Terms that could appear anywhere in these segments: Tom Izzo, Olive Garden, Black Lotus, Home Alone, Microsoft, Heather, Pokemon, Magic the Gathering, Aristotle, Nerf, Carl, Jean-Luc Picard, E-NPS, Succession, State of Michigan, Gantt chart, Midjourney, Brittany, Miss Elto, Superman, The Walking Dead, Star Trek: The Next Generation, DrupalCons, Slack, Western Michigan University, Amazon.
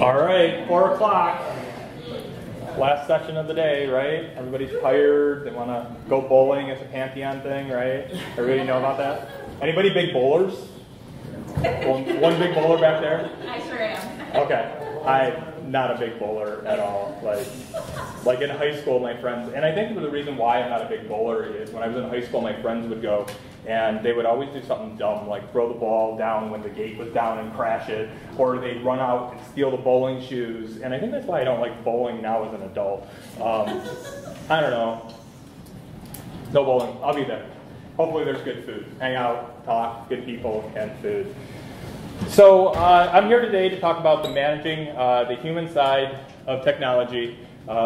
All right, 4 o'clock. Last session of the day, right? Everybody's tired. They want to go bowling. It's a Pantheon thing, right? Everybody know about that? Anybody big bowlers? One big bowler back there? I sure am. Okay. I'm not a big bowler at all. Like in high school, my friends, and I think the reason why I'm not a big bowler is when I was in high school, my friends would go, and they would always do something dumb, like throw the ball down when the gate was down and crash it, or they'd run out and steal the bowling shoes. And I think that's why I don't like bowling now as an adult. I don't know. No bowling. I'll be there. Hopefully there's good food. Hang out, talk, good people, and food. So I'm here today to talk about the managing the human side of technology,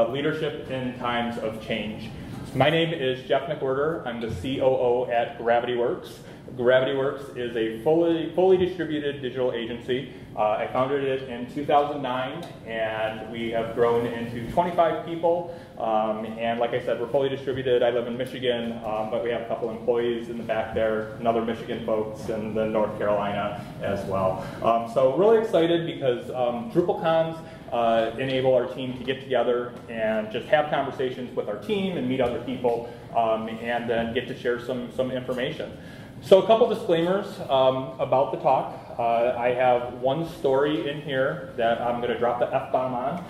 leadership in times of change. My name is Jeff McWherter. I'm the COO at Gravity Works. Gravity Works is a fully distributed digital agency. I founded it in 2009, and we have grown into 25 people. And like I said, we're fully distributed. I live in Michigan, but we have a couple employees in the back there, another Michigan folks, and then North Carolina as well. So really excited because DrupalCons enable our team to get together and just have conversations with our team and meet other people, and then get to share some information. So a couple disclaimers about the talk. I have one story in here that I'm going to drop the F-bomb on.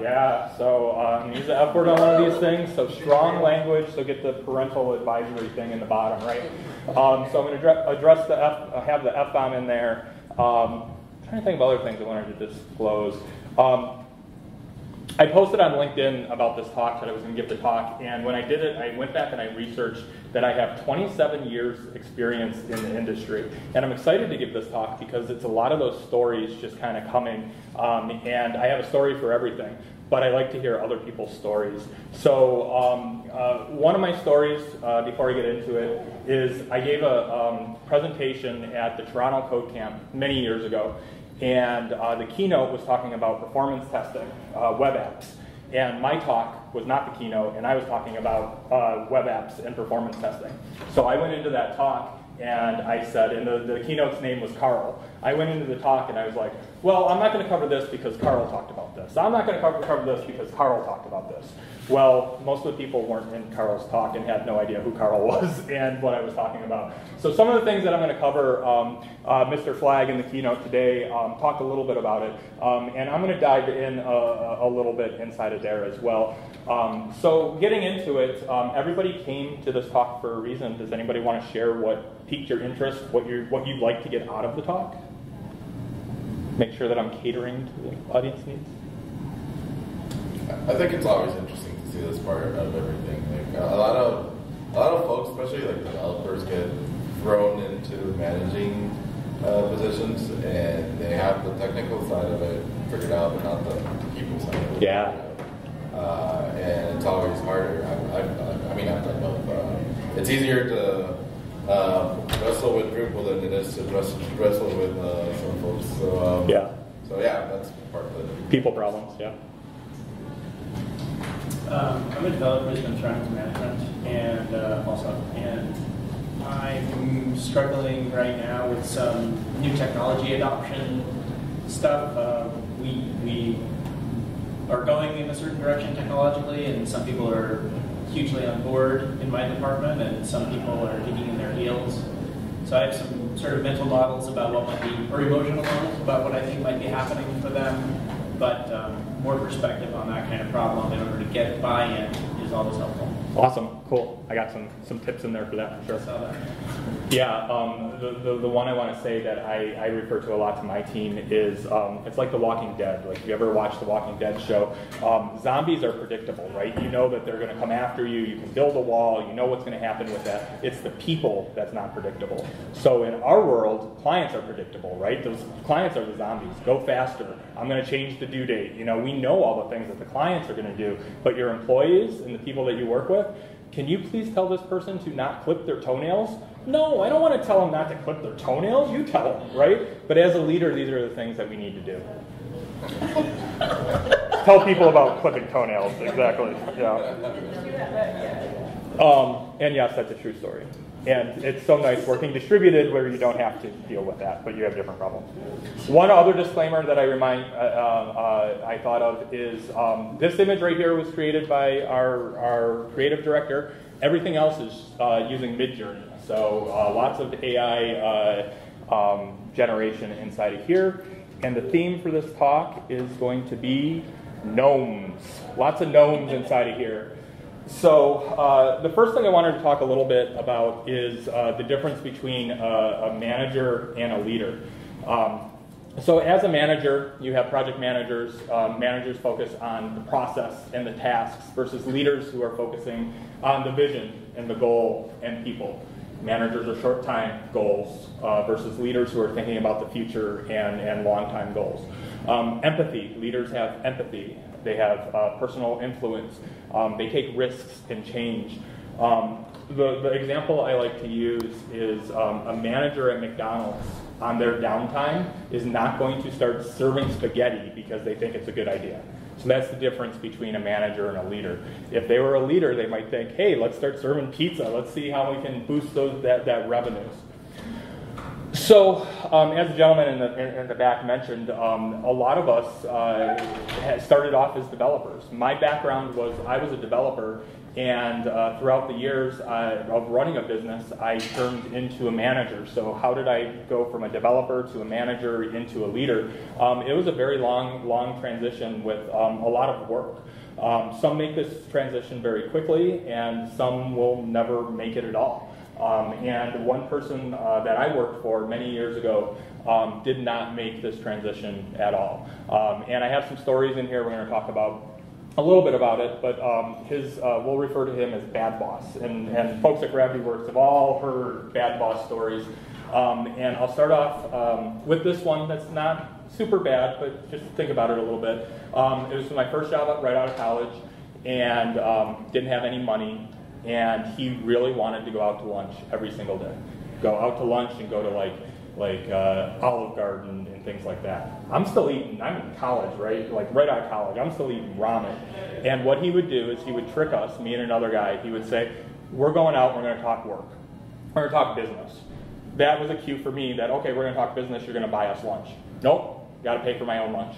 Yeah, so use the F-word on one of these things. So strong language, so get the parental advisory thing in the bottom, right? So I'm going to address the have the F-bomb in there. I'm trying to think of other things I wanted to disclose. I posted on LinkedIn about this talk that I was going to give the talk, and when I did it, I went back and I researched that I have 27 years experience in the industry. And I'm excited to give this talk because it's a lot of those stories just kind of coming, and I have a story for everything, but I like to hear other people's stories. So one of my stories, before I get into it, is I gave a presentation at the Toronto Code Camp many years ago. And the keynote was talking about performance testing, web apps. And my talk was not the keynote, and I was talking about web apps and performance testing. So I went into that talk, and I said, and the keynote's name was Carl. I went into the talk, and I was like, well, I'm not going to cover this because Carl talked about this. I'm not going to cover this because Carl talked about this. Well, most of the people weren't in Carl's talk and had no idea who Carl was and what I was talking about. So some of the things that I'm going to cover, Mr. Flagg in the keynote today talked a little bit about it, and I'm going to dive in a little bit inside of there as well. So getting into it, everybody came to this talk for a reason. Does anybody want to share what piqued your interest, what you'd like to get out of the talk? Make sure that I'm catering to the audience needs. I think it's always interesting to see this part of everything. Like a lot of folks, especially like developers, get thrown into managing positions, and they have the technical side of it figured out, but not the people side of it. Yeah. And it's always harder. I mean, I've done both, but it's easier to wrestle with Drupal than it is to wrestle with some folks. So yeah. So yeah, that's part of it. People problems. Yeah. I'm a developer who's been trying to management and also, and I'm struggling right now with some new technology adoption stuff. We are going in a certain direction technologically, and some people are hugely on board in my department, and some people are digging in their heels. So I have some sort of mental models about what might be, or emotional models about what I think might be happening for them, but more perspective on that kind of problem in order to get buy-in is always helpful. Awesome, cool. I got some tips in there for that, for sure. I saw that. Yeah, the one I want to say that I refer to a lot to my team is, it's like The Walking Dead. Like, if you ever watch The Walking Dead show, zombies are predictable, right? You know that they're going to come after you, you can build a wall, you know what's going to happen with that. It's the people that's not predictable. So in our world, clients are predictable, right? Those clients are the zombies. Go faster. I'm going to change the due date. You know, we know all the things that the clients are going to do, but your employees and the people that you work with, can you please tell this person to not clip their toenails? No, I don't want to tell them not to clip their toenails. You tell them, right? But as a leader, these are the things that we need to do. Tell people about clipping toenails, exactly. Yeah. And yes, that's a true story. And it's so nice working distributed where you don't have to deal with that, but you have different problems. One other disclaimer that I thought of is this image right here was created by our creative director. Everything else is using Midjourney, so lots of AI generation inside of here. And the theme for this talk is going to be gnomes. Lots of gnomes inside of here. So the first thing I wanted to talk a little bit about is the difference between a manager and a leader. So as a manager, you have project managers. Managers focus on the process and the tasks versus leaders who are focusing on the vision and the goal and people. Managers are short-time goals versus leaders who are thinking about the future and long-time goals. Empathy, leaders have empathy. They have personal influence. They take risks and change. The example I like to use is a manager at McDonald's on their downtime is not going to start serving spaghetti because they think it's a good idea. So that's the difference between a manager and a leader. If they were a leader, they might think, hey, let's start serving pizza. Let's see how we can boost those, that revenues. So, as the gentleman in the back mentioned, a lot of us started off as developers. My background was I was a developer, and throughout the years of running a business, I turned into a manager. So how did I go from a developer to a manager into a leader? It was a very long transition with a lot of work. Some make this transition very quickly, and some will never make it at all. And one person that I worked for many years ago did not make this transition at all. And I have some stories in here. We're going to talk about a little bit about it, but we'll refer to him as Bad Boss. And folks at Gravity Works have all heard Bad Boss stories. And I'll start off with this one that's not super bad, but just think about it a little bit. It was my first job right out of college, and didn't have any money. And he really wanted to go out to lunch every single day. Go out to lunch and go to like Olive Garden and things like that. I'm still eating, I'm in college, right? Like right out of college, I'm still eating ramen. And what he would do is he would trick us, me and another guy. He would say, we're going out, we're gonna talk work. We're gonna talk business. That was a cue for me that, okay, we're gonna talk business, you're gonna buy us lunch. Nope, gotta pay for my own lunch.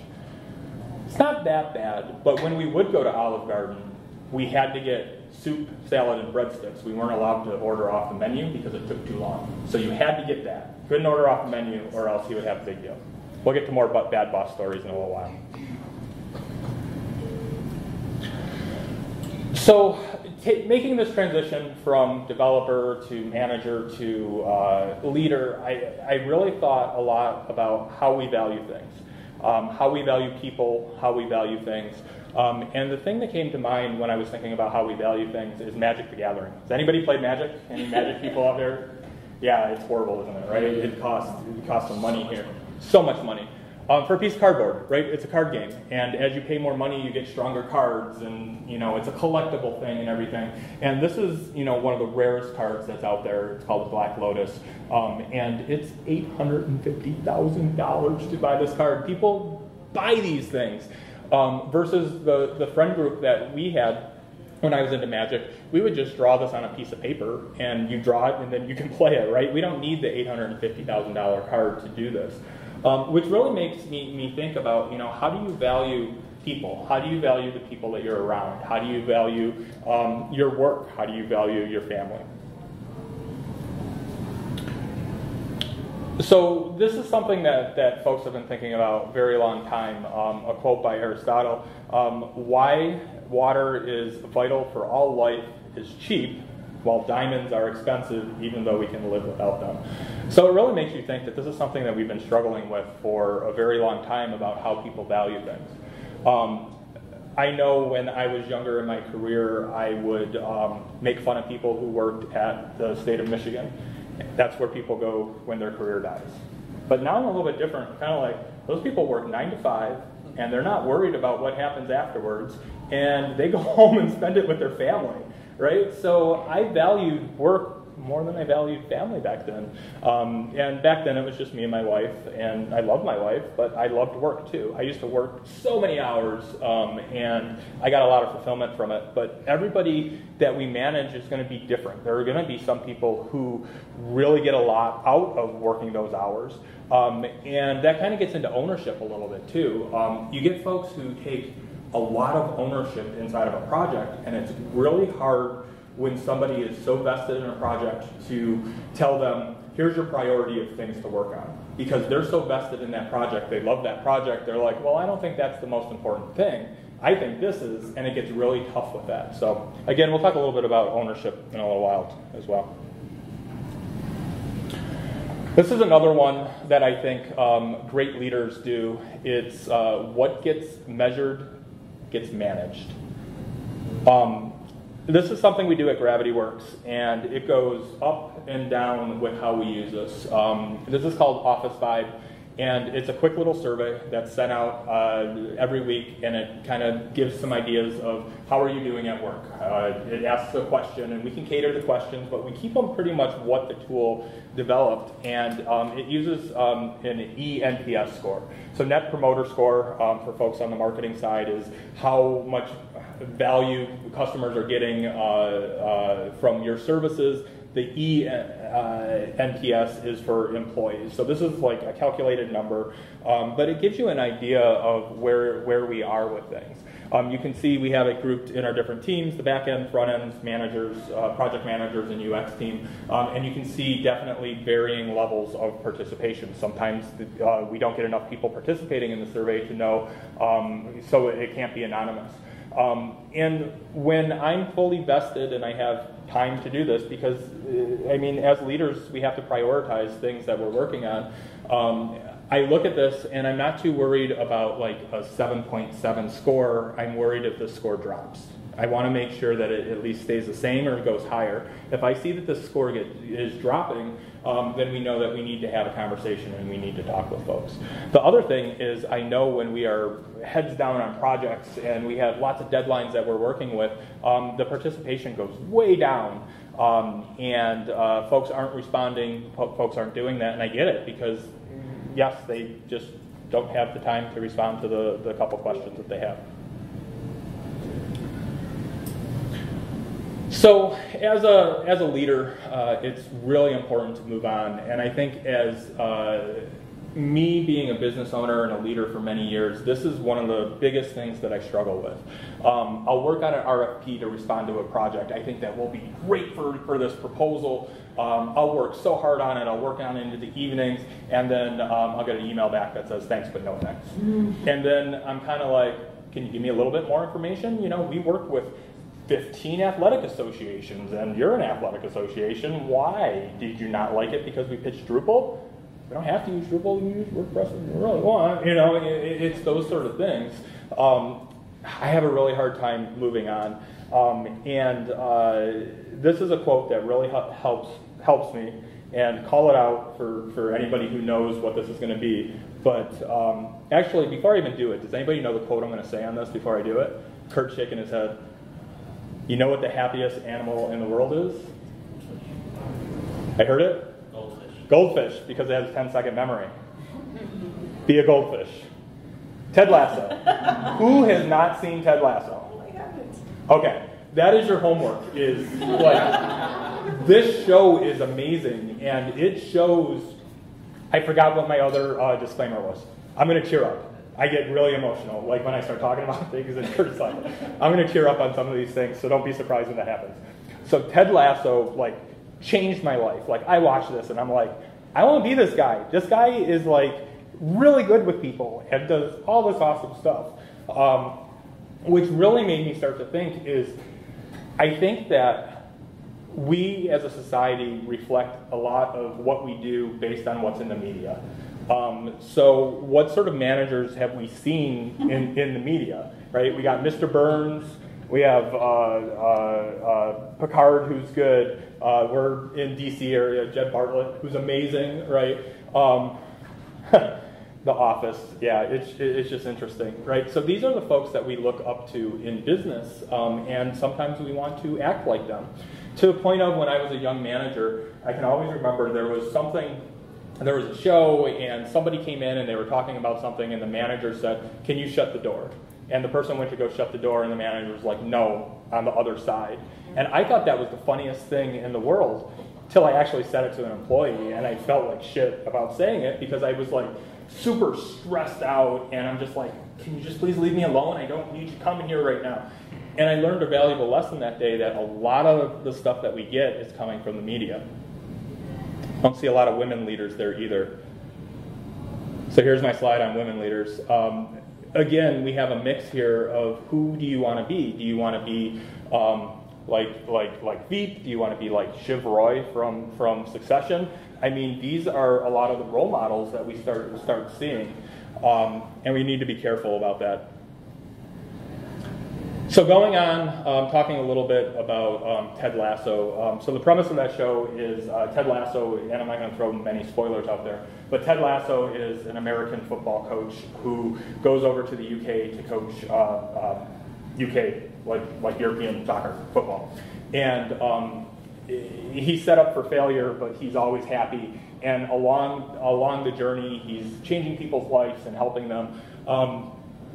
It's not that bad, but when we would go to Olive Garden, we had to get soup, salad, and breadsticks. We weren't allowed to order off the menu because it took too long. So you had to get that. Couldn't order off the menu or else he would have a big deal. We'll get to more Bad Boss stories in a little while. So making this transition from developer to manager to leader, I really thought a lot about how we value things, how we value people, how we value things. And the thing that came to mind when I was thinking about how we value things is Magic the Gathering. Has anybody played Magic? Any Magic people out there? Yeah, it's horrible, isn't it, right? It costs some money here. So much money. For a piece of cardboard, right? It's a card game. And as you pay more money, you get stronger cards, and you know, it's a collectible thing and everything. And this is, you know, one of the rarest cards that's out there. It's called the Black Lotus. And it's $850,000 to buy this card. People buy these things. Versus the friend group that we had when I was into Magic, we would just draw this on a piece of paper, and you draw it, and then you can play it, right? We don't need the $850,000 card to do this, which really makes me think about, you know, how do you value people? How do you value the people that you're around? How do you value your work? How do you value your family? So this is something that folks have been thinking about a very long time. A quote by Aristotle, why water is vital for all life is cheap, while diamonds are expensive, even though we can live without them. So it really makes you think that this is something that we've been struggling with for a very long time about how people value things. I know when I was younger in my career, I would make fun of people who worked at the State of Michigan. That's where people go when their career dies. But now I'm a little bit different. Kind of like, those people work 9 to 5, and they're not worried about what happens afterwards, and they go home and spend it with their family, right? So I valued work more than I valued family back then. And back then it was just me and my wife, and I loved my wife, but I loved work too. I used to work so many hours, and I got a lot of fulfillment from it. But everybody that we manage is going to be different. There are going to be some people who really get a lot out of working those hours. And that kind of gets into ownership a little bit too. You get folks who take a lot of ownership inside of a project, and it's really hard when somebody is so vested in a project to tell them, here's your priority of things to work on. Because they're so vested in that project, they love that project, they're like, well, I don't think that's the most important thing. I think this is, and it gets really tough with that. So again, we'll talk a little bit about ownership in a little while as well. This is another one that I think great leaders do. It's what gets measured gets managed. This is something we do at Gravity Works, and it goes up and down with how we use this. This is called Office Vibe, and it's a quick little survey that's sent out every week, and it kind of gives some ideas of how are you doing at work. It asks a question, and we can cater the questions, but we keep them pretty much what the tool developed, and it uses an E-NPS score. So Net Promoter Score, for folks on the marketing side, is how much value customers are getting from your services. The E-NPS is for employees. So this is like a calculated number, but it gives you an idea of where we are with things. You can see we have it grouped in our different teams, the back end, front ends, managers, project managers, and UX team. And you can see definitely varying levels of participation. Sometimes we don't get enough people participating in the survey to know, so it can't be anonymous. And when I'm fully vested and I have time to do this, because, I mean, as leaders, we have to prioritize things that we're working on, I look at this and I'm not too worried about like a 7.7 score. I'm worried if the score drops. I want to make sure that it at least stays the same or goes higher. If I see that the score is dropping, then we know that we need to have a conversation and we need to talk with folks. The other thing is, I know when we are heads down on projects and we have lots of deadlines that we're working with, the participation goes way down. And folks aren't responding, folks aren't doing that, and I get it, because yes, they just don't have the time to respond to the couple questions that they have. So as a leader, it's really important to move on. And I think as me being a business owner and a leader for many years, this is one of the biggest things that I struggle with. I'll work on an RFP to respond to a project. I think that will be great for this proposal. I'll work so hard on it, I'll work on it into the evenings, and then I'll get an email back that says, thanks, but no thanks. And then I'm kind of like, can you give me a little bit more information? You know, we work with 15 athletic associations, and you're an athletic association. Why did you not like it? Because we pitched Drupal? We don't have to use Drupal, we use WordPress if you really want. You know, it's those sort of things. I have a really hard time moving on. This is a quote that really helps me, and call it out for anybody who knows what this is going to be. But actually, before I even do it, does anybody know the quote I'm going to say on this before I do it? Kurt shaking his head. You know what the happiest animal in the world is? I heard it? Goldfish. Goldfish, because it has a 10-second memory. Be a goldfish. Ted Lasso. Who has not seen Ted Lasso? Oh, I haven't. Okay, that is your homework. Is like this show is amazing, and it shows. I forgot what my other disclaimer was. I'm going to cheer up. I get really emotional, like when I start talking about things and criticize. I'm going to tear up on some of these things, so don't be surprised when that happens. So Ted Lasso, like, changed my life. Like, I watched this and I'm like, I want to be this guy. This guy is like really good with people and does all this awesome stuff, which really made me start to think is, I think that we as a society reflect a lot of what we do based on what's in the media. So what sort of managers have we seen in the media, right? We got Mr. Burns, we have Picard, who's good, we're in DC area, Jed Bartlett, who's amazing, right? The Office, yeah, it's just interesting, right? So these are the folks that we look up to in business, and sometimes we want to act like them. To the point of when I was a young manager, I can always remember there was something, there was a show, and somebody came in and they were talking about something, and the manager said, "Can you shut the door?" And the person went to go shut the door, and the manager was like, "No, on the other side." And I thought that was the funniest thing in the world, till I actually said it to an employee, and I felt like shit about saying it because I was like, super stressed out, and I'm just like, can you just please leave me alone? I don't need you coming here right now. And I learned a valuable lesson that day that a lot of the stuff that we get is coming from the media. I don't see a lot of women leaders there either. So here's my slide on women leaders. Again, we have a mix here of who do you want to be? Do you want to be like Veep? Do you want to be like Shiv Roy from Succession? I mean, these are a lot of the role models that we start seeing, and we need to be careful about that. So going on, talking a little bit about Ted Lasso. So the premise of that show is Ted Lasso, and I'm not going to throw many spoilers out there, but Ted Lasso is an American football coach who goes over to the UK to coach UK, like European soccer, football. And he's set up for failure, but he's always happy. And along the journey, he's changing people's lives and helping them,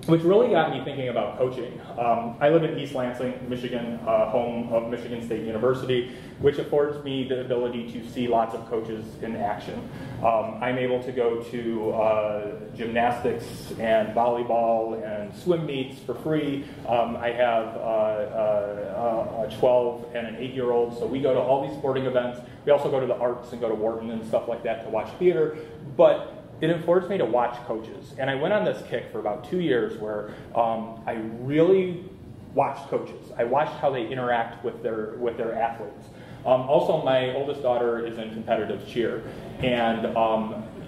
which really got me thinking about coaching. I live in East Lansing, Michigan, home of Michigan State University, which affords me the ability to see lots of coaches in action. I'm able to go to gymnastics and volleyball and swim meets for free. I have a 12 and an 8-year-old, so we go to all these sporting events. We also go to the arts and go to Wharton and stuff like that to watch theater. But it affords me to watch coaches. And I went on this kick for about 2 years where I really watched coaches. I watched how they interact with their athletes. Also, my oldest daughter is in competitive cheer. And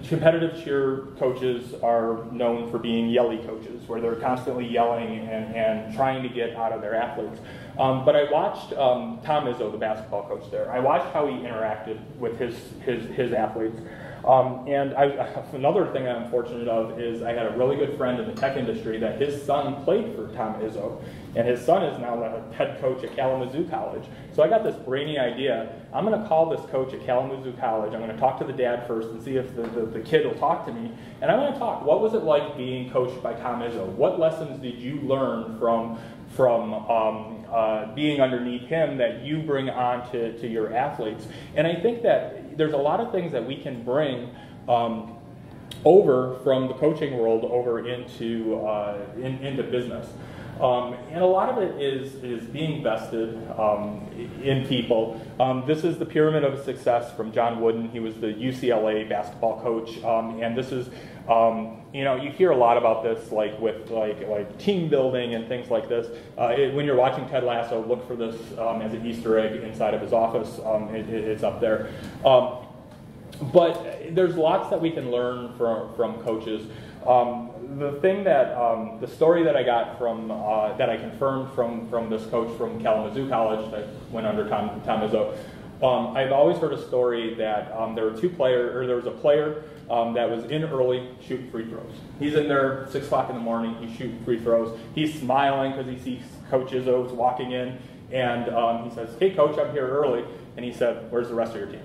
competitive cheer coaches are known for being yelly coaches, where they're constantly yelling and trying to get out of their athletes. But I watched Tom Izzo, the basketball coach there. I watched how he interacted with his athletes. And another thing I'm fortunate of is I had a really good friend in the tech industry that his son played for Tom Izzo, and his son is now a head coach at Kalamazoo College. So I got this brainy idea. I'm going to call this coach at Kalamazoo College. I'm going to talk to the dad first and see if the kid will talk to me. And I'm going to talk, what was it like being coached by Tom Izzo? What lessons did you learn from being underneath him that you bring on to your athletes? And I think that there's a lot of things that we can bring over from the coaching world over into business. And a lot of it is being vested in people. This is the Pyramid of Success from John Wooden. He was the UCLA basketball coach, and this is, you know, you hear a lot about this, like with like team building and things like this. When you're watching Ted Lasso, look for this as an Easter egg inside of his office. It's up there. But there's lots that we can learn from coaches. The thing that, the story that I got from, that I confirmed from this coach from Kalamazoo College that went under Tom Izzo, I've always heard a story that there was a player that was in early shooting free throws. He's in there 6 o'clock in the morning, he's shooting free throws. He's smiling because he sees Coach Izzo's walking in, and he says, "Hey coach, I'm here early." And he said, "Where's the rest of your team?"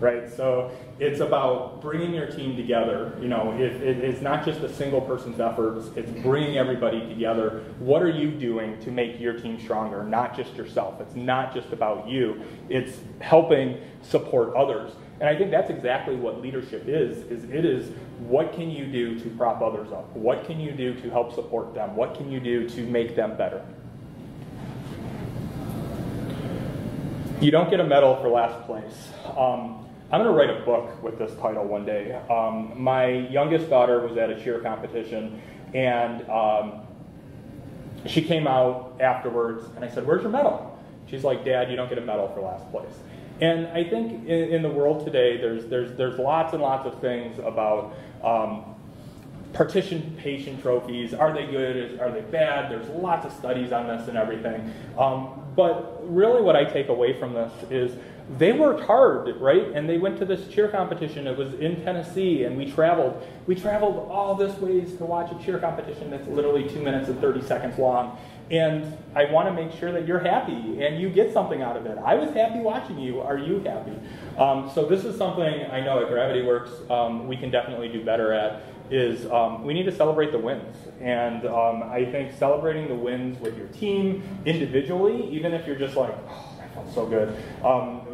Right? So it's about bringing your team together. You know, it's not just a single person's efforts, it's bringing everybody together. What are you doing to make your team stronger, not just yourself? It's not just about you, it's helping support others. And I think that's exactly what leadership is it is what can you do to prop others up? What can you do to help support them? What can you do to make them better? You don't get a medal for last place. I'm going to write a book with this title one day. My youngest daughter was at a cheer competition, and she came out afterwards, and I said, "Where's your medal?" She's like, "Dad, you don't get a medal for last place." And I think in the world today, there's lots and lots of things about participation trophies. Are they good? Are they bad? There's lots of studies on this and everything. But really what I take away from this is they worked hard, right? And they went to this cheer competition. It was in Tennessee, and we traveled. We traveled all this ways to watch a cheer competition that's literally 2 minutes and 30 seconds long. And I want to make sure that you're happy and you get something out of it. I was happy watching you. Are you happy? So this is something I know at Gravity Works we can definitely do better at, is we need to celebrate the wins. And I think celebrating the wins with your team individually, even if you're just like, oh, that felt so good.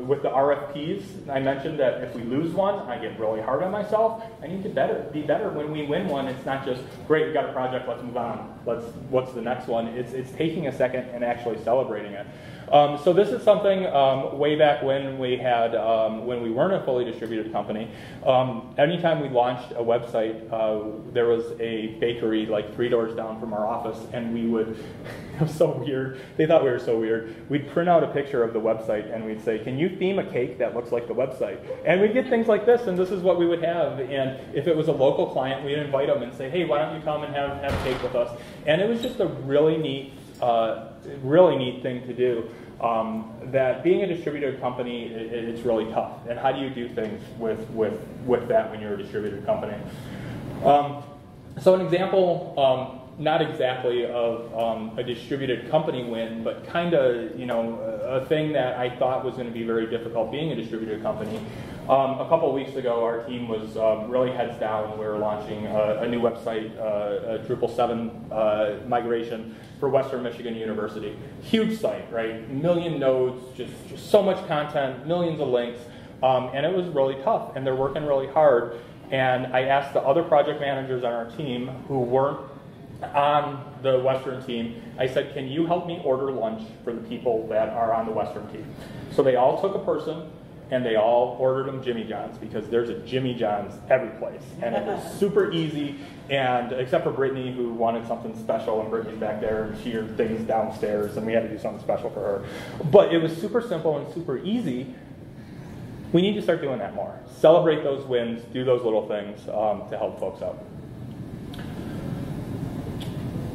With the RFPs, I mentioned that if we lose one, I get really hard on myself. I need to be better when we win one. It's not just, great, we got a project, let's move on. What's the next one? It's taking a second and actually celebrating it. So this is something way back when we had, when we weren't a fully distributed company, anytime we launched a website, there was a bakery like 3 doors down from our office, and we would, it was so weird, they thought we were so weird, we'd print out a picture of the website and we'd say, can you theme a cake that looks like the website? And we'd get things like this, and this is what we would have, and if it was a local client, we'd invite them and say, hey, why don't you come and have cake with us? And it was just a really neat thing to do. That being a distributed company, it's really tough. And how do you do things with that when you're a distributed company? So an example, not exactly of a distributed company win, but kind of, you know, a thing that I thought was going to be very difficult being a distributed company. A couple of weeks ago, our team was really heads down. We were launching a new website, a Drupal 7 migration for Western Michigan University. Huge site, right? 1 million nodes, just so much content, millions of links, and it was really tough, and they're working really hard. And I asked the other project managers on our team who weren't on the Western team, I said, can you help me order lunch for the people that are on the Western team? So they all took a person, and they all ordered them Jimmy John's, because there's a Jimmy John's every place. And it was super easy, and except for Brittany, who wanted something special, and Brittany's back there, and she heard things downstairs, and we had to do something special for her. But it was super simple and super easy. We need to start doing that more. Celebrate those wins, do those little things to help folks out.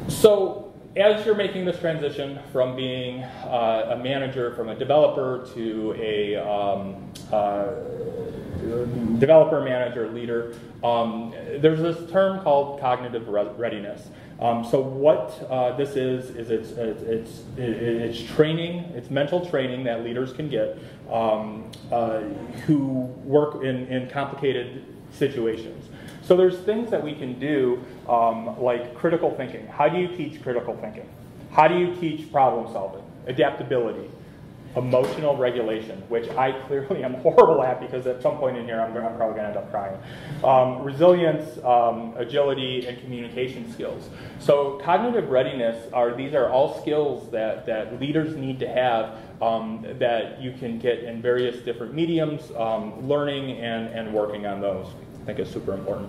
So as you're making this transition from being a manager, from a developer to a developer, manager, leader, there's this term called cognitive readiness. So what this is it's training, it's mental training that leaders can get who work in complicated situations. So there's things that we can do like critical thinking. How do you teach critical thinking? How do you teach problem solving? Adaptability, emotional regulation, which I clearly am horrible at, because at some point in here I'm probably gonna end up crying. Resilience, agility, and communication skills. So cognitive readiness, these are all skills that leaders need to have that you can get in various different mediums, learning and working on those. I think is super important.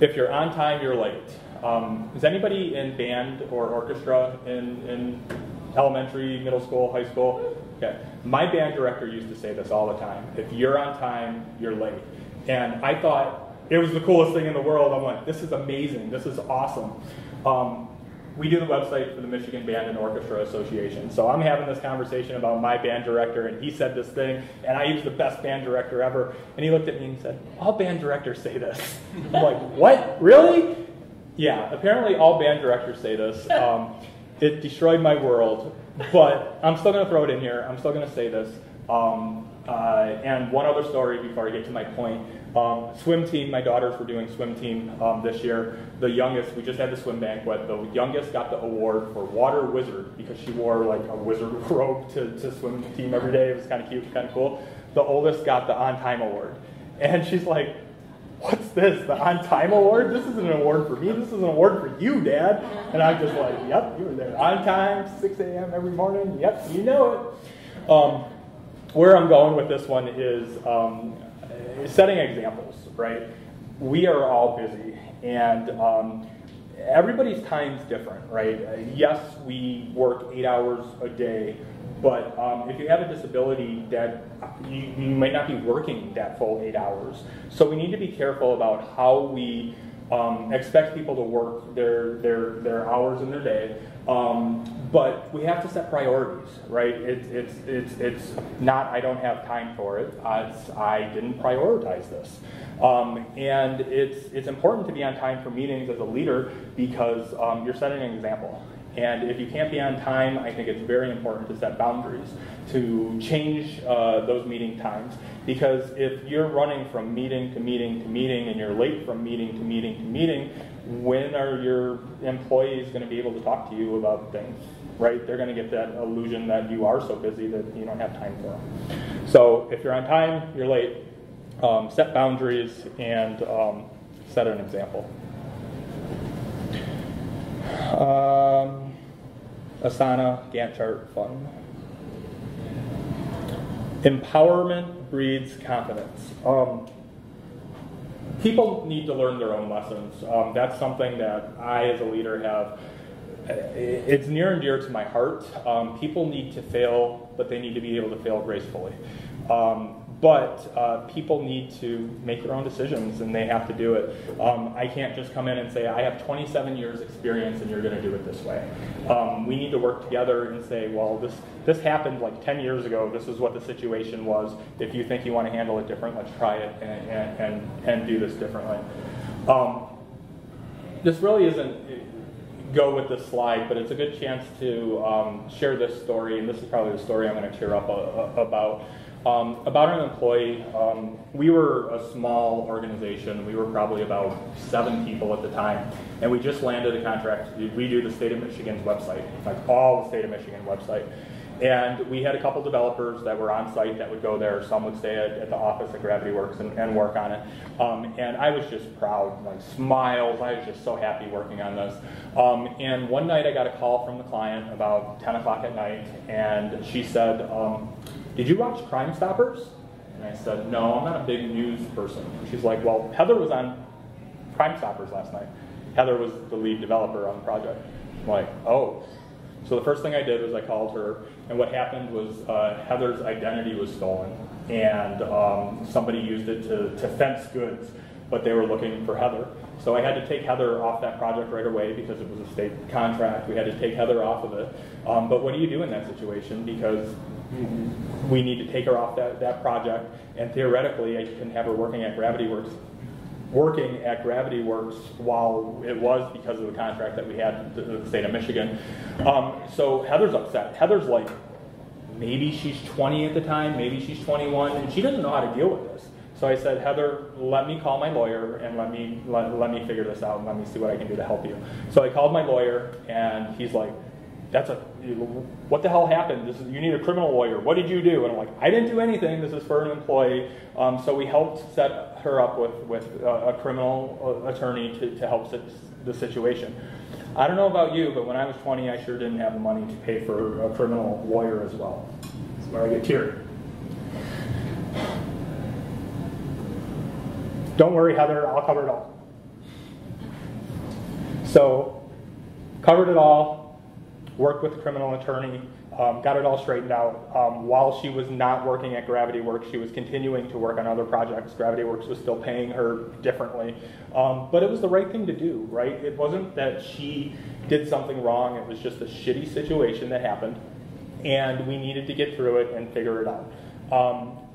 If you're on time, you're late. Is anybody in band or orchestra in elementary, middle school, high school? Okay. My band director used to say this all the time. If you're on time, you're late. And I thought it was the coolest thing in the world. I'm like, this is amazing. This is awesome. We do the website for the Michigan Band and Orchestra Association. So I'm having this conversation about my band director, and he said this thing, and I used the best band director ever. And he looked at me and said, all band directors say this. I'm like, what? Really? Yeah, apparently all band directors say this. It destroyed my world, but I'm still going to throw it in here. I'm still going to say this. And one other story before I get to my point. Swim team, my daughters were doing swim team this year. The youngest, we just had the swim banquet, the youngest got the award for water wizard because she wore like a wizard robe to swim team every day. It was kind of cute, kind of cool. The oldest got the on-time award. And she's like, what's this, the on-time award? This isn't an award for me, this is an award for you, Dad. And I'm just like, yep, you were there on time, 6 a.m. every morning, yep, you know it. Where I'm going with this one is, setting examples, right? We are all busy, and everybody's time's different, right? Yes, we work 8 hours a day, but if you have a disability, that you might not be working that full 8 hours. So we need to be careful about how we expect people to work their hours in their day. But we have to set priorities, right? It's not, I don't have time for it. It's, I didn't prioritize this. And it's important to be on time for meetings as a leader because you're setting an example. And if you can't be on time, I think it's very important to set boundaries, to change those meeting times. Because if you're running from meeting to meeting to meeting, and you're late from meeting to meeting to meeting, when are your employees going to be able to talk to you about things, right? They're going to get that illusion that you are so busy that you don't have time for them. So if you're on time, you're late. Set boundaries and set an example. Asana, Gantt chart, fun. Empowerment breeds confidence. People need to learn their own lessons. That's something that I as a leader have. It's near and dear to my heart. People need to fail, but they need to be able to fail gracefully. But people need to make their own decisions, and they have to do it. I can't just come in and say, I have 27 years experience and you're gonna do it this way. We need to work together and say, well, this happened like 10 years ago. This is what the situation was. If you think you wanna handle it different, let's try it and do this differently. This really isn't go with this slide, but it's a good chance to share this story, and this is probably the story I'm gonna tear up about. About an employee, we were a small organization. We were probably about 7 people at the time, and we just landed a contract to redo the State of Michigan's website, like all the State of Michigan website. And we had a couple developers that were on site that would go there. Some would stay at the office at Gravity Works and work on it. And I was just proud, like smiles. I was just so happy working on this. And one night I got a call from the client about 10 o'clock at night, and she said, did you watch Crime Stoppers? And I said, no, I'm not a big news person. And she's like, well, Heather was on Crime Stoppers last night. Heather was the lead developer on the project. I'm like, oh. So the first thing I did was I called her, and what happened was Heather's identity was stolen, and somebody used it to fence goods, but they were looking for Heather. So I had to take Heather off that project right away because it was a state contract. We had to take Heather off of it. But what do you do in that situation? Because we need to take her off that project, and theoretically I couldn't have her working at Gravity Works while it was because of the contract that we had with the state of Michigan. So Heather's upset. Heather's like, maybe she's 20 at the time, maybe she's 21, and she doesn't know how to deal with this. So I said, Heather, let me call my lawyer and let me figure this out and let me see what I can do to help you. So I called my lawyer, and he's like, what the hell happened? You need a criminal lawyer. What did you do? And I'm like, I didn't do anything. This is for an employee. So we helped set her up with a criminal attorney to help the situation. I don't know about you, but when I was 20, I sure didn't have the money to pay for a criminal lawyer as well. That's where I get teary. Don't worry, Heather, I'll cover it all. So, covered it all. Worked with a criminal attorney, got it all straightened out. While she was not working at Gravity Works, she was continuing to work on other projects. Gravity Works was still paying her differently. But it was the right thing to do, right? It wasn't that she did something wrong. It was just a shitty situation that happened, and we needed to get through it and figure it out.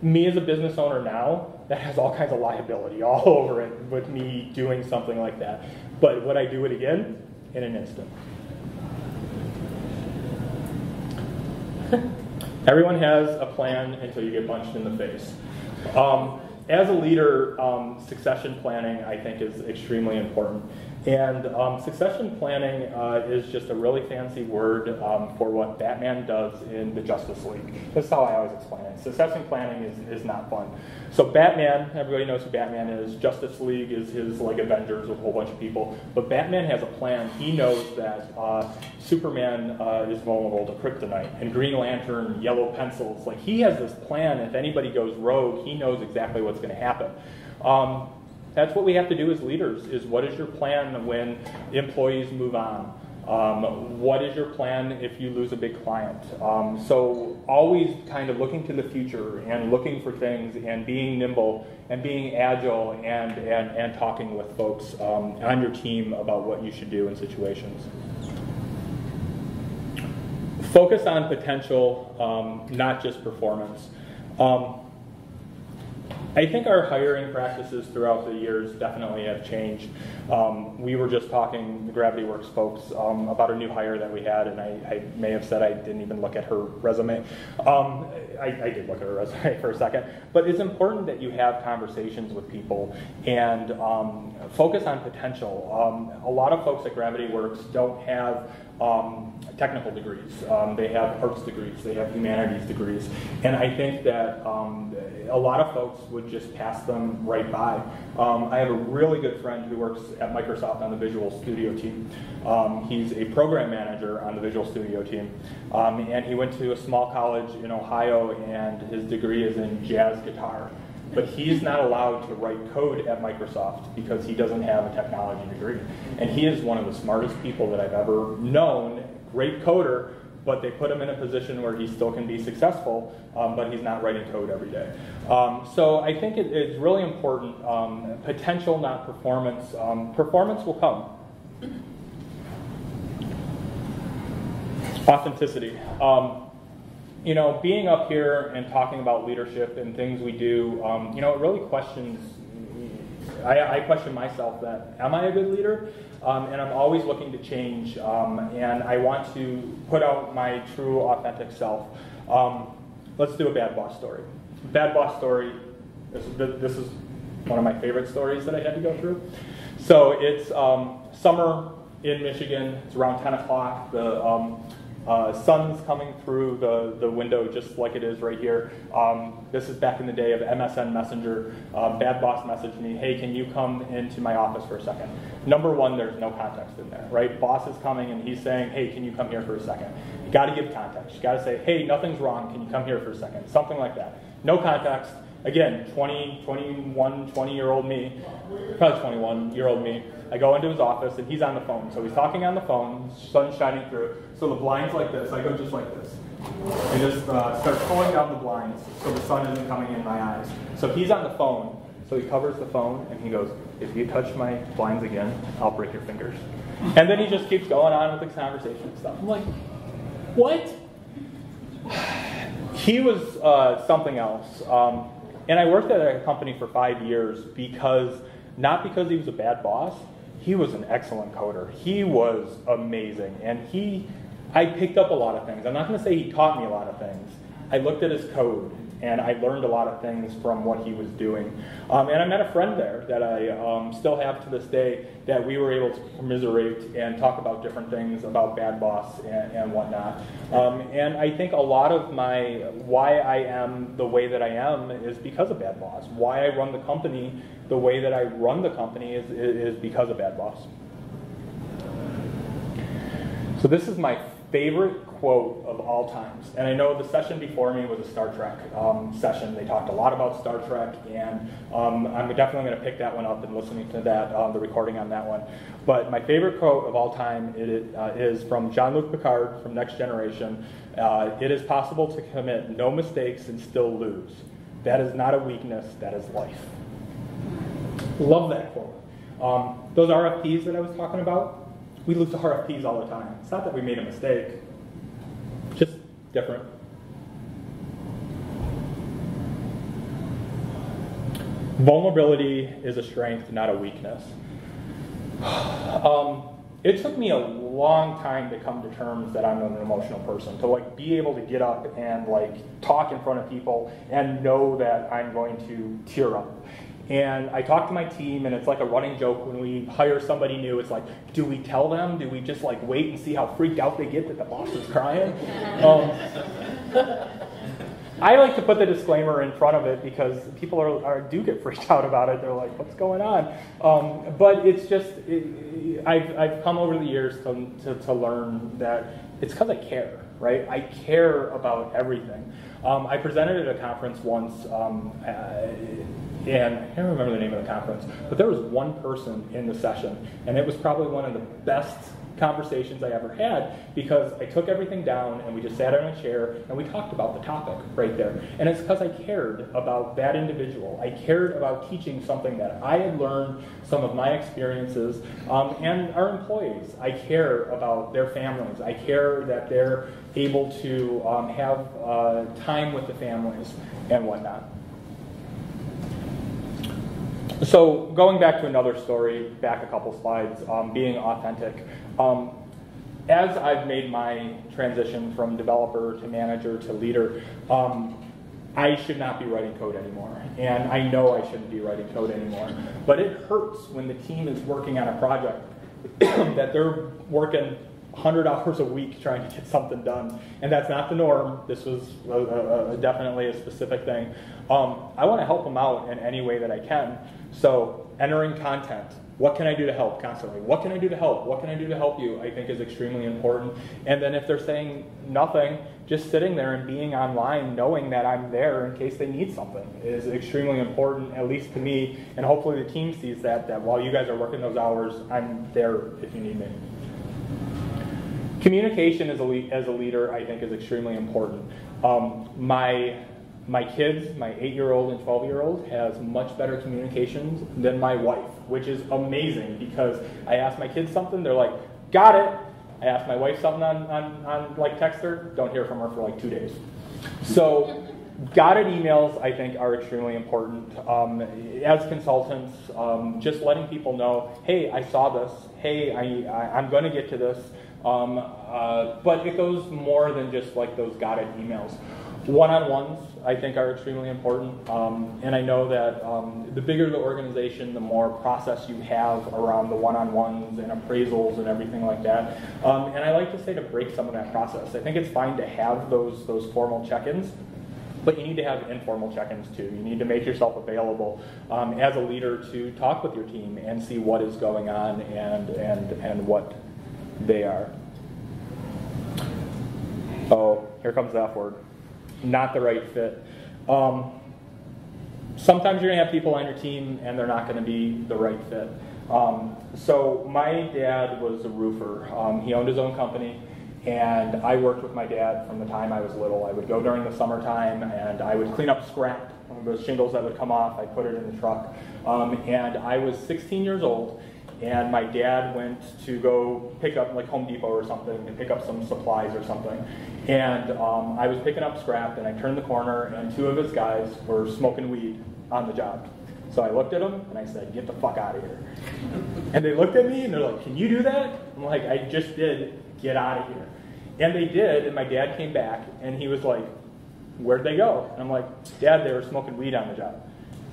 Me as a business owner now, that has all kinds of liability all over it with me doing something like that. But would I do it again? In an instant. Everyone has a plan until you get punched in the face. As a leader, succession planning, I think, is extremely important. And succession planning is just a really fancy word for what Batman does in the Justice League. That's how I always explain it. Succession planning is not fun. So Batman, everybody knows who Batman is. Justice League is his like Avengers with a whole bunch of people. But Batman has a plan. He knows that Superman is vulnerable to kryptonite, and Green Lantern, yellow pencils. Like, he has this plan. If anybody goes rogue, he knows exactly what's going to happen. That's what we have to do as leaders, is what is your plan when employees move on? What is your plan if you lose a big client? So always kind of looking to the future and looking for things and being nimble and being agile and talking with folks on your team about what you should do in situations. Focus on potential, not just performance. I think our hiring practices throughout the years definitely have changed. We were just talking, the Gravity Works folks, about a new hire that we had, and I may have said I didn't even look at her resume. I did look at her resume for a second. But it's important that you have conversations with people and focus on potential. A lot of folks at Gravity Works don't have technical degrees. They have arts degrees, they have humanities degrees. And I think that a lot of folks would just pass them right by. I have a really good friend who works at Microsoft on the Visual Studio team. He's a program manager on the Visual Studio team. And he went to a small college in Ohio, and his degree is in jazz guitar. But he's not allowed to write code at Microsoft because he doesn't have a technology degree. And he is one of the smartest people that I've ever known, great coder, but they put him in a position where he still can be successful, but he's not writing code every day. So I think it's really important, potential, not performance. Performance will come. Authenticity. You know, being up here and talking about leadership and things we do, you know, it really questions, I question myself that, am I a good leader? And I'm always looking to change, and I want to put out my true, authentic self. Let's do a bad boss story. Bad boss story, this is one of my favorite stories that I had to go through. So it's summer in Michigan, it's around 10 o'clock, the sun's coming through the window just like it is right here. This is back in the day of MSN Messenger. Bad boss messaged me, hey, can you come into my office for a second? Number one, there's no context in there, right? Boss is coming and he's saying, hey, can you come here for a second? You gotta give context. You gotta say, hey, nothing's wrong, can you come here for a second? Something like that. No context. Again, 20-year-old me, probably 21-year-old me, I go into his office and he's on the phone. So he's talking on the phone, sun's shining through. So the blind's like this, I go just like this. I just start pulling down the blinds so the sun isn't coming in my eyes. So he's on the phone, so he covers the phone and he goes, if you touch my blinds again, I'll break your fingers. And then he just keeps going on with the conversation and stuff. I'm like, what? He was something else. And I worked at a company for 5 years because, not because he was a bad boss, he was an excellent coder. He was amazing. And I picked up a lot of things. I'm not gonna say he taught me a lot of things. I looked at his code and I learned a lot of things from what he was doing. And I met a friend there that I still have to this day that we were able to commiserate and talk about different things about bad boss and whatnot. And I think a lot of why I am the way that I am is because of bad boss. Why I run the company the way that I run the company is because of bad boss. So this is my favorite quote of all times. And I know the session before me was a Star Trek session. They talked a lot about Star Trek, and I'm definitely gonna pick that one up and listening to that, the recording on that one. But my favorite quote of all time is from Jean-Luc Picard from Next Generation. It is possible to commit no mistakes and still lose. That is not a weakness, that is life. Love that quote. Those RFPs that I was talking about, we lose to RFPs all the time. It's not that we made a mistake, just different. Vulnerability is a strength, not a weakness. It took me a long time to come to terms that I'm an emotional person, to like be able to get up and like talk in front of people and know that I'm going to tear up. And I talk to my team, and it's like a running joke when we hire somebody new. It's like, do we tell them? Do we just like wait and see how freaked out they get that the boss is crying? I like to put the disclaimer in front of it because people do get freaked out about it. They're like, what's going on? But it's just, I've come over the years to learn that it's because I care, right? I care about everything. I presented at a conference once. and I can't remember the name of the conference, but there was one person in the session, and it was probably one of the best conversations I ever had, because I took everything down and we just sat on a chair and we talked about the topic right there. And it's because I cared about that individual. I cared about teaching something that I had learned, some of my experiences, and our employees. I care about their families. I care that they're able to have time with the families and whatnot. So going back to another story, back a couple slides, being authentic. As I've made my transition from developer to manager to leader, I should not be writing code anymore. And I know I shouldn't be writing code anymore. But it hurts when the team is working on a project that they're working 100 hours a week trying to get something done. And that's not the norm. This was definitely a specific thing. I want to help them out in any way that I can. So entering content. What can I do to help constantly? What can I do to help? What can I do to help you? I think is extremely important. And then if they're saying nothing, just sitting there and being online, knowing that I'm there in case they need something is extremely important, at least to me. And hopefully the team sees that, that while you guys are working those hours, I'm there if you need me. Communication as a leader, I think, is extremely important. My kids, my 8-year-old and 12-year-old, has much better communications than my wife, which is amazing because I ask my kids something, they're like, got it. I ask my wife something on like text her, don't hear from her for like 2 days. So got it emails, I think, are extremely important. As consultants, just letting people know, hey, I saw this. Hey, I'm gonna get to this. But it goes more than just like those got it emails. One-on-ones, I think, are extremely important, and I know that the bigger the organization, the more process you have around the one-on-ones and appraisals and everything like that, and I like to say to break some of that process. I think it's fine to have those formal check-ins, but you need to have informal check-ins too. You need to make yourself available as a leader to talk with your team and see what is going on and what they are. Oh, here comes that word. Not the right fit. Sometimes you're going to have people on your team and they're not going to be the right fit. So my dad was a roofer. He owned his own company, and I worked with my dad from the time I was little. I would go during the summertime and I would clean up scrap. Those shingles that would come off, I put it in the truck. And I was 16 years old, and my dad went to go pick up like Home Depot or something to pick up some supplies or something. And I was picking up scrap, and I turned the corner, and two of his guys were smoking weed on the job. So I looked at them, and I said, get the fuck out of here. And they looked at me, and they're like, can you do that? I'm like, I just did. Get out of here. And they did, and my dad came back, and he was like, where'd they go? And I'm like, Dad, they were smoking weed on the job.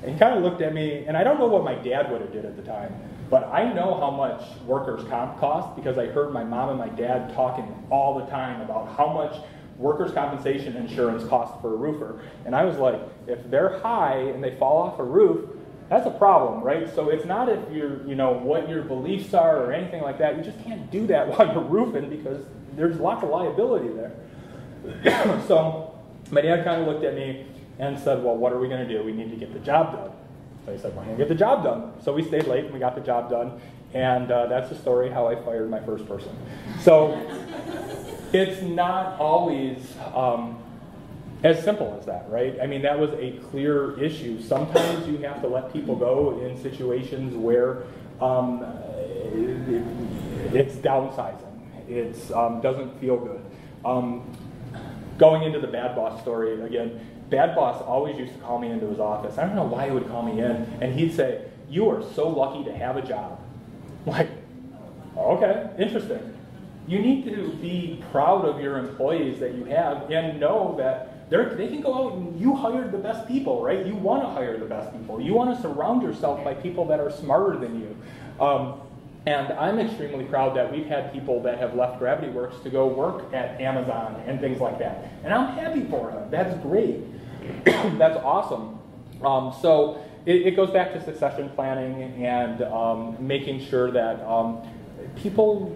And he kind of looked at me, and I don't know what my dad would have did at the time, but I know how much workers' comp costs because I heard my mom and my dad talking all the time about how much workers' compensation insurance costs for a roofer. And I was like, if they're high and they fall off a roof, that's a problem, right? So it's not if you're, you know, what your beliefs are or anything like that. You just can't do that while you're roofing because there's lots of liability there. So my dad kind of looked at me and said, well, what are we going to do? We need to get the job done. So he said, we're going to get the job done. So we stayed late and we got the job done. And that's the story how I fired my first person. So it's not always as simple as that, right? I mean, that was a clear issue. Sometimes you have to let people go in situations where it's downsizing. It doesn't feel good. Going into the bad boss story again, Bad boss always used to call me into his office. I don't know why he would call me in. And he'd say, you are so lucky to have a job. I'm like, okay, interesting. You need to be proud of your employees that you have and know that they can go out and you hired the best people, right? You want to hire the best people. You want to surround yourself by people that are smarter than you. And I'm extremely proud that we've had people that have left Gravity Works to go work at Amazon and things like that. And I'm happy for them. That's great. That's awesome. So it goes back to succession planning and making sure that people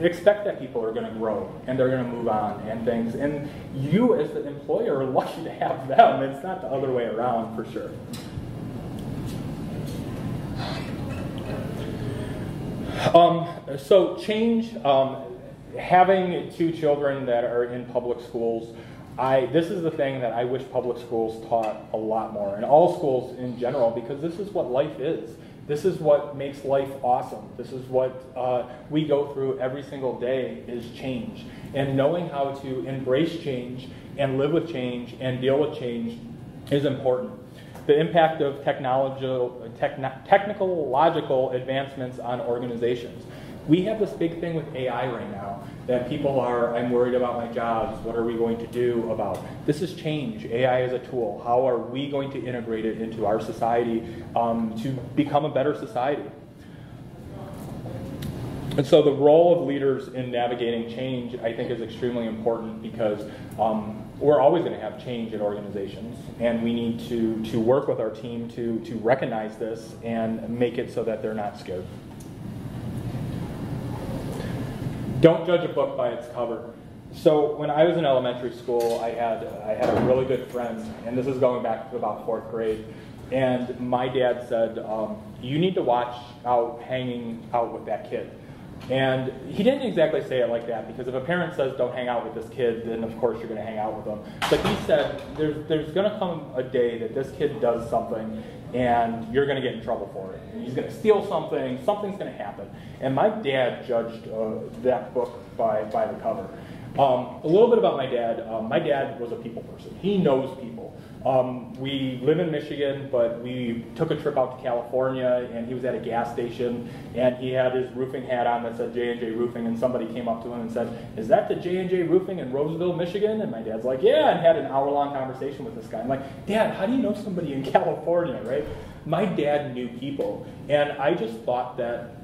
expect that people are going to grow and they're going to move on and things. And you as the employer are lucky to have them. It's not the other way around for sure. So change, having two children that are in public schools, this is the thing that I wish public schools taught a lot more, and all schools in general, because this is what life is. This is what makes life awesome. This is what we go through every single day is change. And knowing how to embrace change and live with change and deal with change is important. The impact of technological advancements on organizations. We have this big thing with AI right now that people are, I'm worried about my jobs, what are we going to do about? This is change, AI is a tool. How are we going to integrate it into our society to become a better society? And so the role of leaders in navigating change, I think, is extremely important, because we're always going to have change in organizations, and we need to work with our team to recognize this and make it so that they're not scared. Don't judge a book by its cover. So when I was in elementary school, I had a really good friend, and this is going back to about fourth grade, and my dad said, you need to watch out hanging out with that kid. And he didn't exactly say it like that, because if a parent says don't hang out with this kid, then of course you're going to hang out with them. But he said there's going to come a day that this kid does something and you're going to get in trouble for it. He's going to steal something, something's going to happen. And my dad judged that book by the cover. A little bit about my dad was a people person. He knows people. We live in Michigan, but we took a trip out to California, and he was at a gas station, and he had his roofing hat on that said J&J Roofing, and somebody came up to him and said, is that the J&J Roofing in Roseville, Michigan? And my dad's like, yeah, and had an hour-long conversation with this guy. I'm like, Dad, how do you know somebody in California, right? My dad knew people, and I just thought that,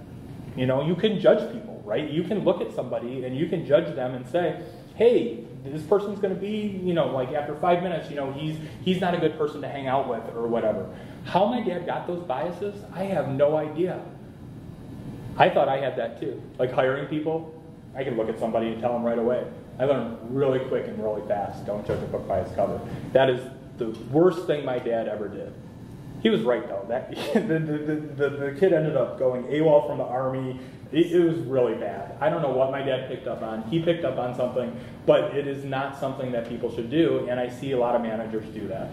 you know, you can judge people, right? You can look at somebody, and you can judge them and say, hey, this person's going to be, you know, like after 5 minutes, you know, he's not a good person to hang out with or whatever. How my dad got those biases, I have no idea. I thought I had that too. Like hiring people, I can look at somebody and tell them right away. I learned really quick and really fast, don't judge a book by its cover. That is the worst thing my dad ever did. He was right though. That, the kid ended up going AWOL from the Army. It was really bad. I don't know what my dad picked up on. He picked up on something, but it is not something that people should do, and I see a lot of managers do that.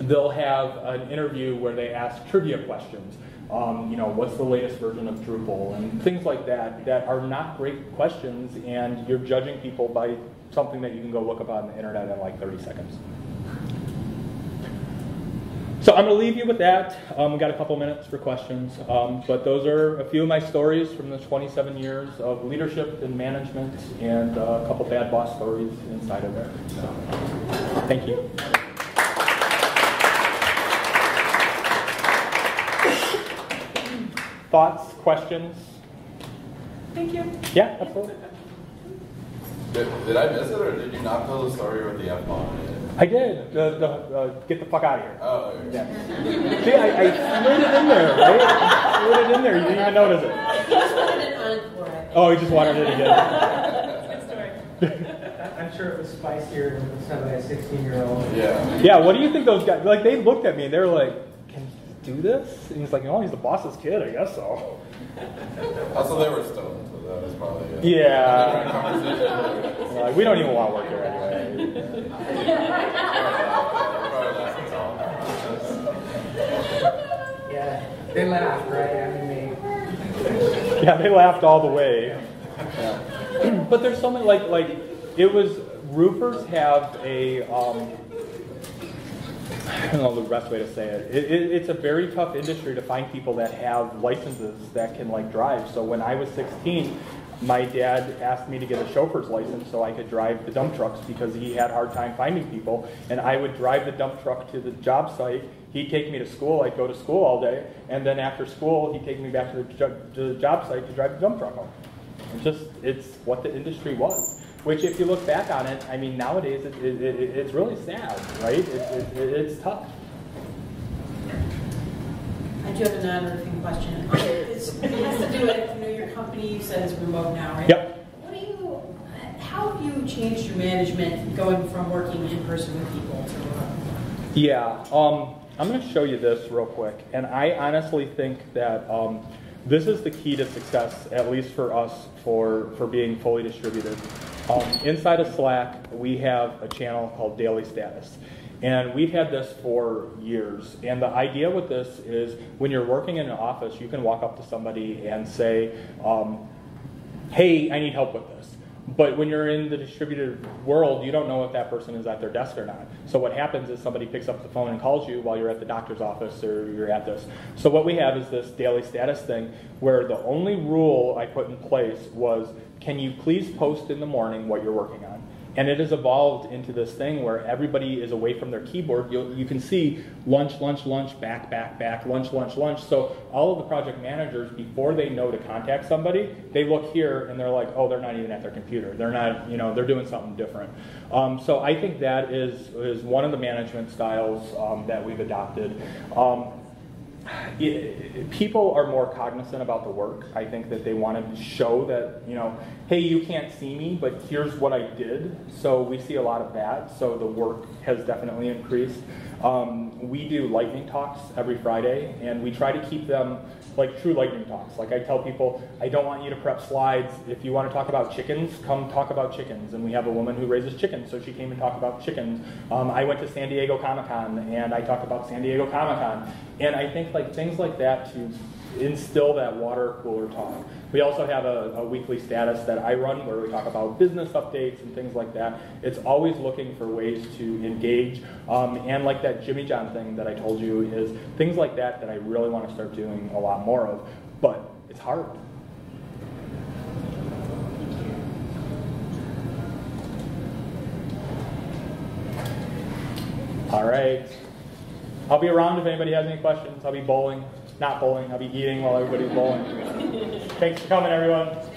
They'll have an interview where they ask trivia questions. You know, what's the latest version of Drupal, and things like that that are not great questions, and you're judging people by something that you can go look up on the internet in like 30 seconds. So I'm going to leave you with that. We've got a couple minutes for questions, but those are a few of my stories from the 27 years of leadership and management, and a couple bad boss stories inside of there. So, thank you. Thoughts, questions? Thank you. Yeah, absolutely. Did I miss it, or did you not tell the story with the F-bomb in it? I did. Get the fuck out of here. Oh, yeah. See, I slid it in there, right? I slid it in there. You did not notice it. He just wanted it on for it. Oh, he just wanted it again. Good story. I'm sure it was spicier than somebody, a 16-year-old. Yeah. Yeah, what do you think those guys, like, they looked at me and they were like, can he do this? And he's like, oh, he's the boss's kid, I guess so. Also, they were stoned, so that was probably it. Yeah. Like, we don't even want to work here anyway. Yeah, they laughed right after me. Yeah, they laughed all the way. Yeah. But there's so many, like it was, roofers have a, I don't know the best way to say it. It's a very tough industry to find people that have licenses that can like drive. So when I was 16, my dad asked me to get a chauffeur's license so I could drive the dump trucks, because he had a hard time finding people. And I would drive the dump truck to the job site. He'd take me to school. I'd go to school all day. And then after school, he'd take me back to the job site to drive the dump truck home. It's what the industry was. Which, if you look back on it, I mean, nowadays, it's really sad, right? It's tough. I do have a non-roofing question. It has to do with, you know, your company, you said it's remote now, right? Yep. How have you changed your management going from working in person with people to remote? Yeah, I'm going to show you this real quick. And I honestly think that This is the key to success, at least for us, for being fully distributed. Inside of Slack, we have a channel called Daily Status. And we've had this for years. And the idea with this is when you're working in an office, you can walk up to somebody and say, hey, I need help with this. But when you're in the distributed world, you don't know if that person is at their desk or not. So what happens is somebody picks up the phone and calls you while you're at the doctor's office or you're at this. So what we have is this daily status thing where the only rule I put in place was, can you please post in the morning what you're working on? And it has evolved into this thing where everybody is away from their keyboard. You can see lunch, lunch, lunch, back, back, back, lunch, lunch, lunch. So all of the project managers, before they know to contact somebody, they look here and they're like, oh, they're not even at their computer. They're not, you know, they're doing something different. So I think that is one of the management styles that we've adopted. People are more cognizant about the work. I think that they want to show that, you know, hey, you can't see me, but here's what I did. So we see a lot of that. So the work has definitely increased. We do lightning talks every Friday, and we try to keep them like true lightning talks. Like I tell people, I don't want you to prep slides. If you want to talk about chickens, come talk about chickens. And we have a woman who raises chickens, so she came and talked about chickens. I went to San Diego Comic-Con, and I talked about San Diego Comic-Con. And I think like things like that to instill that water cooler talk. We also have a weekly status that I run where we talk about business updates and things like that. It's always looking for ways to engage. And like that Jimmy John thing that I told you is things like that that I really want to start doing a lot more of, but it's hard. All right. I'll be around if anybody has any questions. I'll be bowling. Not bowling, I'll be eating while everybody's bowling. Thanks for coming, everyone.